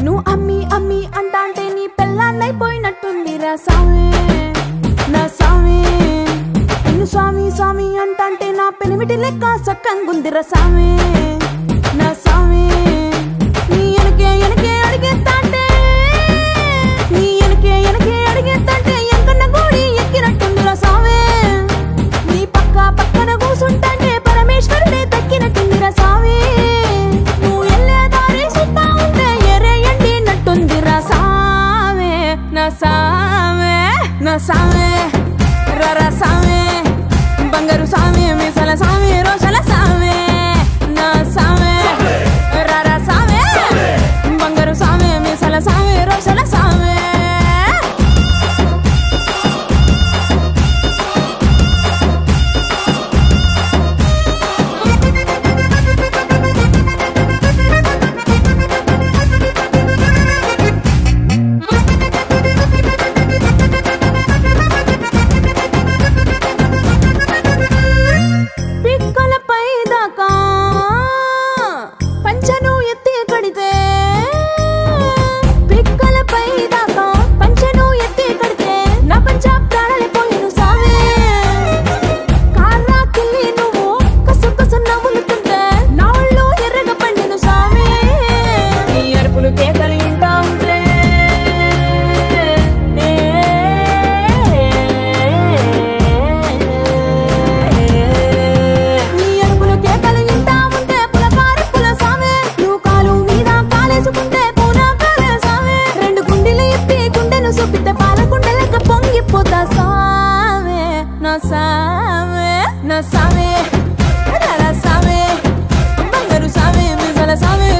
अम्मी अम्मी अंटांटे नी पेल्लान्नैपोयिनट्टुंदिरा सामी ना सामी निन्नु स्वामी स्वामी अंटांटे ना पेनिमिटि लेक्क सक्कंगुंदिरा सामी ना सामी नी एनके एनके अडिगेतांटे नी एनके एनके अडिगेतांटे एंकन्न गूडी एक्किनट्टुंदिरा सामी नी पक्का पक्कन कूसुंटांटे परमेश्वरुडे तक्किनट्टुंदिरा सामी सामे ररा सामे बंगारू सामे मिसाला सामे रोशाला सामे ना सामे ररा सामे बंगारू सामे मिसाला सामे रोशाला सामे Na sabe, na sabe, bangaru sabe, misala sabe।